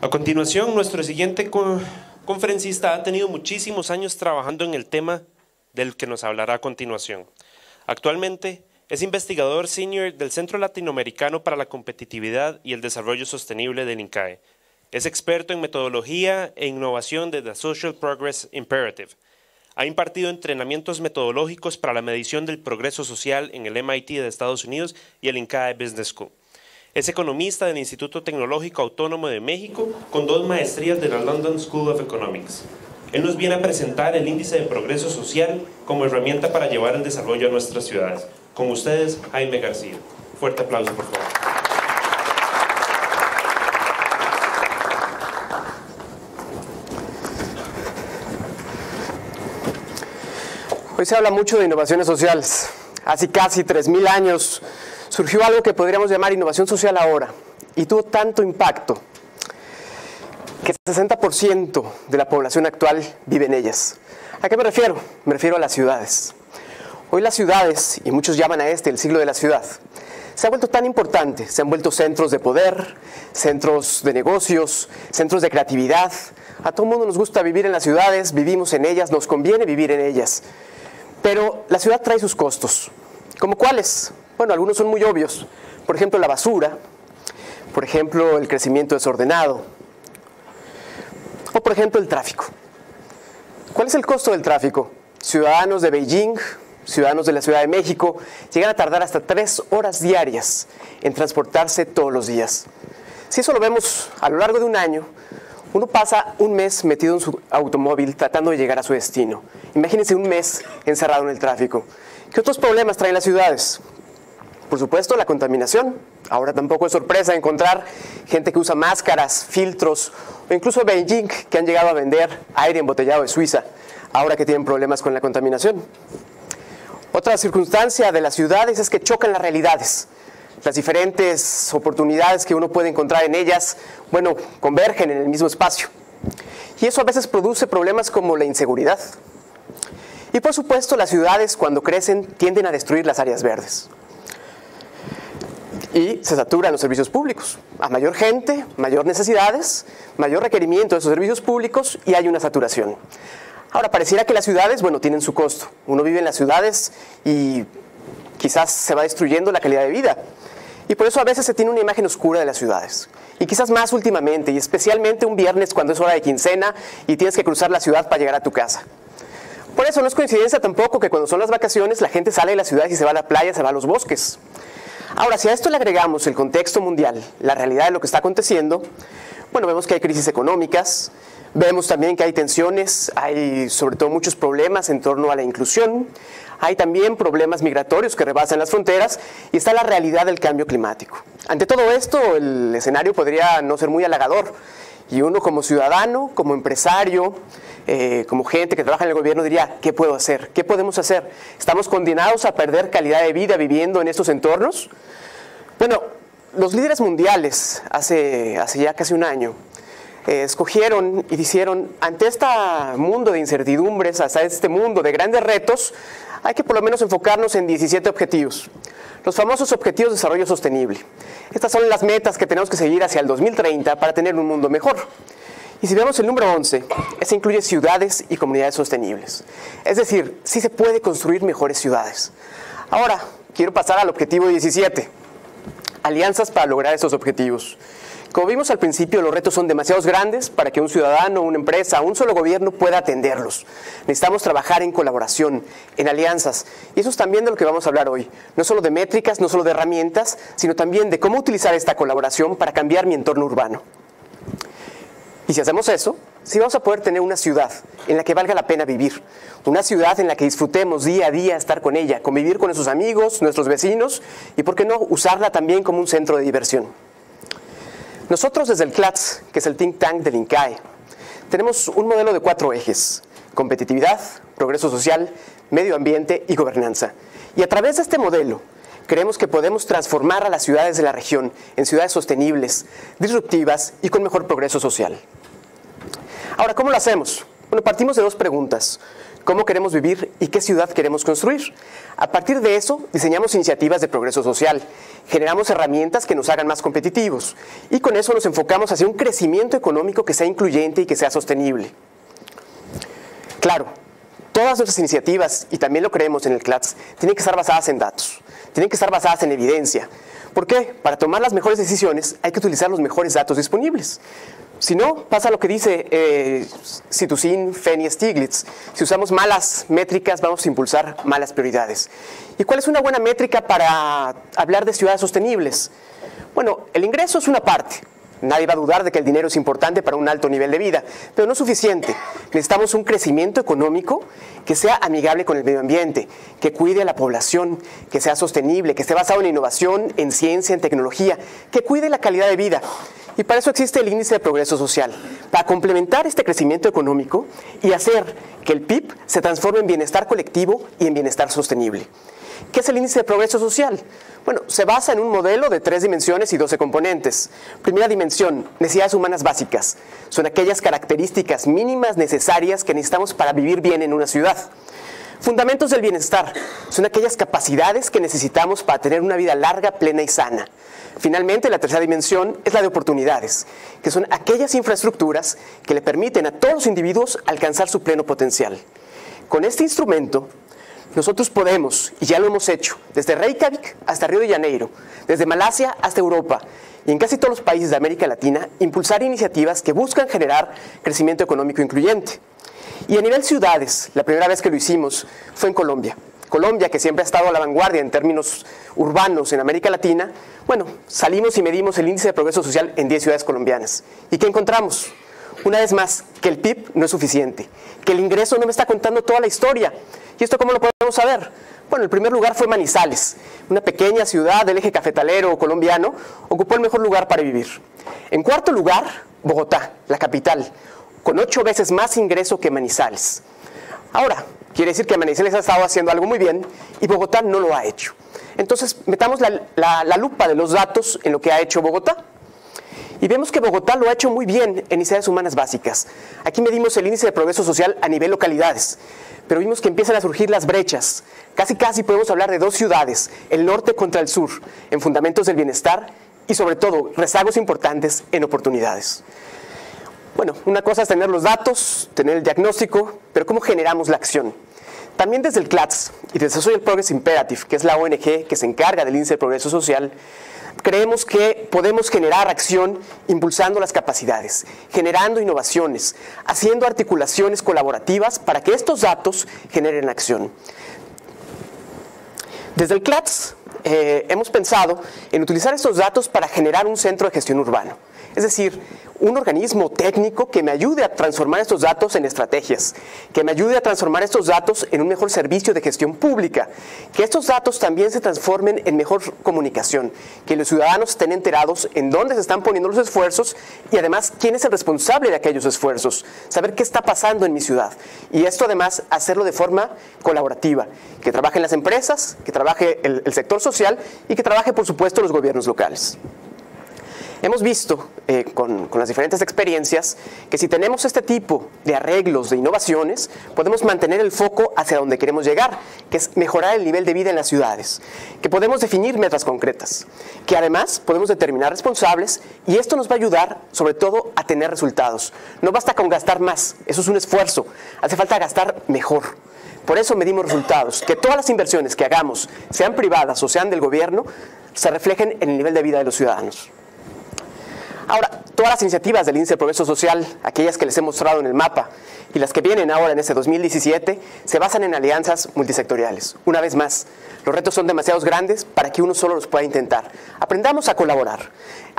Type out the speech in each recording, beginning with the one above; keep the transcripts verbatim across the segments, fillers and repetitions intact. A continuación, nuestro siguiente conferencista ha tenido muchísimos años trabajando en el tema del que nos hablará a continuación. Actualmente es investigador senior del Centro Latinoamericano para la Competitividad y el Desarrollo Sostenible del INCAE. Es experto en metodología e innovación de The Social Progress Imperative. Ha impartido entrenamientos metodológicos para la medición del progreso social en el M I T de Estados Unidos y el INCAE Business School. Es economista del Instituto Tecnológico Autónomo de México con dos maestrías de la London School of Economics. Él nos viene a presentar el Índice de Progreso Social como herramienta para llevar el desarrollo a nuestras ciudades. Con ustedes, Jaime García. Fuerte aplauso, por favor. Hoy se habla mucho de innovaciones sociales. Hace casi tres mil años surgió algo que podríamos llamar innovación social ahora, y tuvo tanto impacto que el sesenta por ciento de la población actual vive en ellas. ¿A qué me refiero? Me refiero a las ciudades. Hoy las ciudades, y muchos llaman a este el siglo de la ciudad, se ha vuelto tan importante, se han vuelto centros de poder, centros de negocios, centros de creatividad. A todo el mundo nos gusta vivir en las ciudades, vivimos en ellas, nos conviene vivir en ellas. Pero la ciudad trae sus costos. ¿Cómo cuáles? Bueno, algunos son muy obvios. Por ejemplo, la basura. Por ejemplo, el crecimiento desordenado. O, por ejemplo, el tráfico. ¿Cuál es el costo del tráfico? Ciudadanos de Beijing, ciudadanos de la Ciudad de México, llegan a tardar hasta tres horas diarias en transportarse todos los días. Si eso lo vemos a lo largo de un año, uno pasa un mes metido en su automóvil tratando de llegar a su destino. Imagínense un mes encerrado en el tráfico. ¿Qué otros problemas traen las ciudades? Por supuesto, la contaminación. Ahora tampoco es sorpresa encontrar gente que usa máscaras, filtros, o incluso Beijing, que han llegado a vender aire embotellado de Suiza, ahora que tienen problemas con la contaminación. Otra circunstancia de las ciudades es que chocan las realidades. Las diferentes oportunidades que uno puede encontrar en ellas, bueno, convergen en el mismo espacio. Y eso a veces produce problemas como la inseguridad. Y por supuesto, las ciudades, cuando crecen, tienden a destruir las áreas verdes. Y se saturan los servicios públicos. A mayor gente, mayor necesidades, mayor requerimiento de esos servicios públicos, y hay una saturación. Ahora, pareciera que las ciudades, bueno, tienen su costo. Uno vive en las ciudades y quizás se va destruyendo la calidad de vida. Y por eso a veces se tiene una imagen oscura de las ciudades. Y quizás más últimamente, y especialmente un viernes cuando es hora de quincena y tienes que cruzar la ciudad para llegar a tu casa. Por eso no es coincidencia tampoco que cuando son las vacaciones la gente sale de las ciudades y se va a la playa, se va a los bosques. Ahora, si a esto le agregamos el contexto mundial, la realidad de lo que está aconteciendo, bueno, vemos que hay crisis económicas, vemos también que hay tensiones, hay sobre todo muchos problemas en torno a la inclusión, hay también problemas migratorios que rebasan las fronteras, y está la realidad del cambio climático. Ante todo esto, el escenario podría no ser muy halagador, y uno como ciudadano, como empresario, eh, como gente que trabaja en el gobierno diría, ¿qué puedo hacer? ¿Qué podemos hacer? ¿Estamos condenados a perder calidad de vida viviendo en estos entornos? Bueno, los líderes mundiales, hace, hace ya casi un año, eh, escogieron y dijeron, ante este mundo de incertidumbres, hasta este mundo de grandes retos, hay que por lo menos enfocarnos en diecisiete objetivos. Los famosos Objetivos de Desarrollo Sostenible. Estas son las metas que tenemos que seguir hacia el dos mil treinta para tener un mundo mejor. Y si vemos el número once, ese incluye ciudades y comunidades sostenibles. Es decir, sí se puede construir mejores ciudades. Ahora, quiero pasar al objetivo diecisiete. Alianzas para lograr esos objetivos. Como vimos al principio, los retos son demasiado grandes para que un ciudadano, una empresa, un solo gobierno pueda atenderlos. Necesitamos trabajar en colaboración, en alianzas. Y eso es también de lo que vamos a hablar hoy. No solo de métricas, no solo de herramientas, sino también de cómo utilizar esta colaboración para cambiar mi entorno urbano. Y si hacemos eso, sí vamos a poder tener una ciudad en la que valga la pena vivir. Una ciudad en la que disfrutemos día a día estar con ella, convivir con nuestros amigos, nuestros vecinos, y por qué no usarla también como un centro de diversión. Nosotros desde el CLATS, que es el think tank del INCAE, tenemos un modelo de cuatro ejes: competitividad, progreso social, medio ambiente y gobernanza. Y a través de este modelo, creemos que podemos transformar a las ciudades de la región en ciudades sostenibles, disruptivas y con mejor progreso social. Ahora, ¿cómo lo hacemos? Bueno, partimos de dos preguntas. cómo queremos vivir y qué ciudad queremos construir. A partir de eso, diseñamos iniciativas de progreso social, generamos herramientas que nos hagan más competitivos y con eso nos enfocamos hacia un crecimiento económico que sea incluyente y que sea sostenible. Claro, todas nuestras iniciativas, y también lo creemos en el CLATS, tienen que estar basadas en datos, tienen que estar basadas en evidencia. ¿Por qué? Para tomar las mejores decisiones hay que utilizar los mejores datos disponibles. Si no, pasa lo que dice eh, Cituzin, Fenn y Stiglitz. Si usamos malas métricas, vamos a impulsar malas prioridades. ¿Y cuál es una buena métrica para hablar de ciudades sostenibles? Bueno, el ingreso es una parte. Nadie va a dudar de que el dinero es importante para un alto nivel de vida, pero no es suficiente. Necesitamos un crecimiento económico que sea amigable con el medio ambiente, que cuide a la población, que sea sostenible, que esté basado en innovación, en ciencia, en tecnología, que cuide la calidad de vida. Y para eso existe el Índice de Progreso Social, para complementar este crecimiento económico y hacer que el P I B se transforme en bienestar colectivo y en bienestar sostenible. ¿Qué es el Índice de Progreso Social? Bueno, se basa en un modelo de tres dimensiones y doce componentes. Primera dimensión, necesidades humanas básicas. Son aquellas características mínimas necesarias que necesitamos para vivir bien en una ciudad. Fundamentos del bienestar. Son aquellas capacidades que necesitamos para tener una vida larga, plena y sana. Finalmente, la tercera dimensión es la de oportunidades, que son aquellas infraestructuras que le permiten a todos los individuos alcanzar su pleno potencial. Con este instrumento, nosotros podemos, y ya lo hemos hecho, desde Reykjavik hasta Río de Janeiro, desde Malasia hasta Europa, y en casi todos los países de América Latina, impulsar iniciativas que buscan generar crecimiento económico incluyente. Y a nivel ciudades, la primera vez que lo hicimos fue en Colombia. Colombia, que siempre ha estado a la vanguardia en términos urbanos en América Latina, bueno, salimos y medimos el índice de progreso social en diez ciudades colombianas. ¿Y qué encontramos? Una vez más, que el P I B no es suficiente, que el ingreso no me está contando toda la historia. ¿Y esto cómo lo podemos saber? Bueno, el primer lugar fue Manizales, una pequeña ciudad del eje cafetalero colombiano, ocupó el mejor lugar para vivir. En cuarto lugar, Bogotá, la capital, con ocho veces más ingreso que Manizales. Ahora, quiere decir que Manizales ha estado haciendo algo muy bien y Bogotá no lo ha hecho. Entonces, metamos la, la, la lupa de los datos en lo que ha hecho Bogotá. Y vemos que Bogotá lo ha hecho muy bien en necesidades humanas básicas. Aquí medimos el índice de progreso social a nivel localidades, pero vimos que empiezan a surgir las brechas. Casi casi podemos hablar de dos ciudades, el norte contra el sur, en fundamentos del bienestar y sobre todo rezagos importantes en oportunidades. Bueno, una cosa es tener los datos, tener el diagnóstico, pero ¿cómo generamos la acción? También desde el CLATS y desde The Social Progress Imperative, que es la O N G que se encarga del índice de progreso social, creemos que podemos generar acción impulsando las capacidades, generando innovaciones, haciendo articulaciones colaborativas para que estos datos generen acción. Desde el CLATS eh, hemos pensado en utilizar estos datos para generar un centro de gestión urbano. Es decir, un organismo técnico que me ayude a transformar estos datos en estrategias, que me ayude a transformar estos datos en un mejor servicio de gestión pública, que estos datos también se transformen en mejor comunicación, que los ciudadanos estén enterados en dónde se están poniendo los esfuerzos y además quién es el responsable de aquellos esfuerzos, saber qué está pasando en mi ciudad. Y esto además hacerlo de forma colaborativa, que trabajen las empresas, que trabaje el, el sector social y que trabaje por supuesto los gobiernos locales. Hemos visto eh, con, con las diferentes experiencias que si tenemos este tipo de arreglos, de innovaciones, podemos mantener el foco hacia donde queremos llegar, que es mejorar el nivel de vida en las ciudades, que podemos definir metas concretas, que además podemos determinar responsables y esto nos va a ayudar sobre todo a tener resultados. No basta con gastar más, eso es un esfuerzo, hace falta gastar mejor. Por eso medimos resultados, que todas las inversiones que hagamos, sean privadas o sean del gobierno, se reflejen en el nivel de vida de los ciudadanos. Ahora, todas las iniciativas del Índice de Progreso Social, aquellas que les he mostrado en el mapa y las que vienen ahora en este dos mil diecisiete, se basan en alianzas multisectoriales. Una vez más, los retos son demasiado grandes para que uno solo los pueda intentar. Aprendamos a colaborar.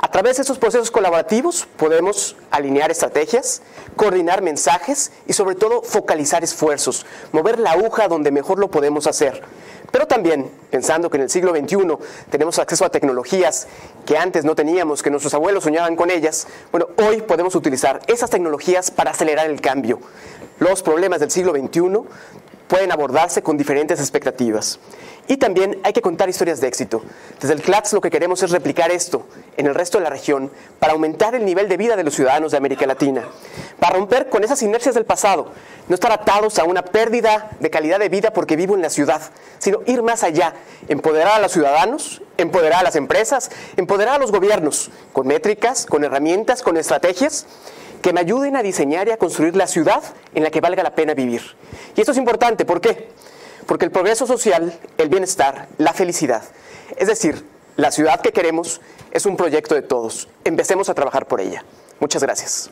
A través de esos procesos colaborativos podemos alinear estrategias, coordinar mensajes y sobre todo focalizar esfuerzos, mover la aguja donde mejor lo podemos hacer. Pero también, pensando que en el siglo veintiuno tenemos acceso a tecnologías que antes no teníamos, que nuestros abuelos soñaban con ellas, bueno, hoy podemos utilizar esas tecnologías para acelerar el cambio. Los problemas del siglo veintiuno pueden abordarse con diferentes expectativas. Y también hay que contar historias de éxito. Desde el CLATS lo que queremos es replicar esto en el resto de la región para aumentar el nivel de vida de los ciudadanos de América Latina. para romper con esas inercias del pasado, no estar atados a una pérdida de calidad de vida porque vivo en la ciudad, sino ir más allá, empoderar a los ciudadanos, empoderar a las empresas, empoderar a los gobiernos, con métricas, con herramientas, con estrategias que me ayuden a diseñar y a construir la ciudad en la que valga la pena vivir. Y esto es importante, ¿por qué? Porque el progreso social, el bienestar, la felicidad, es decir, la ciudad que queremos, es un proyecto de todos. Empecemos a trabajar por ella. Muchas gracias.